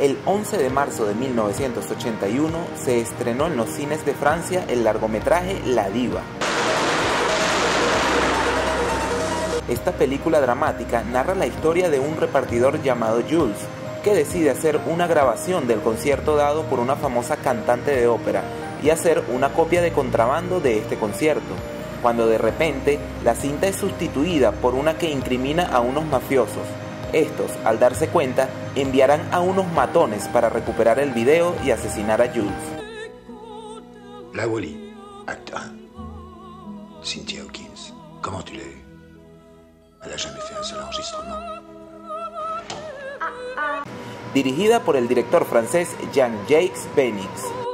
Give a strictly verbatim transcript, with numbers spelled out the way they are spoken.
El once de marzo de mil novecientos ochenta y uno se estrenó en los cines de Francia el largometraje La Diva. Esta película dramática narra la historia de un repartidor llamado Jules, que decide hacer una grabación del concierto dado por una famosa cantante de ópera y hacer una copia de contrabando de este concierto, cuando de repente la cinta es sustituida por una que incrimina a unos mafiosos. Estos, al darse cuenta, enviarán a unos matones para recuperar el video y asesinar a Jules. La Wally, acta. Cynthia Hawkins, ¿cómo tú la ves? Elle n'a jamais fait un seul enregistrement. Dirigida por el director francés Jean-Jacques Beineix.